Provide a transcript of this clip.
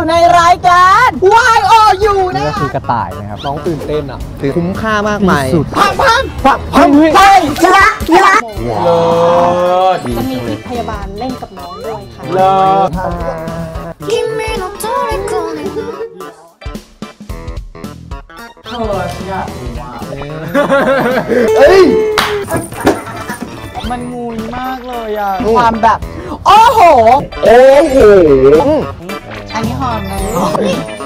อยู่ในรายการ Why Are You นะนี่คือกระต่ายนะครับน้องตื่นเต้นอ่ะคุ้มค่ามากมายพังเฮ้ยชนะเลิศจะมีพยาบาลเล่นกับน้องด้วยค่ะเลิศเออฉันอยากดูว่าเอ้ยมันงูยมากเลยอ่ะความแบบโอ้โหอันนี้หอมนะ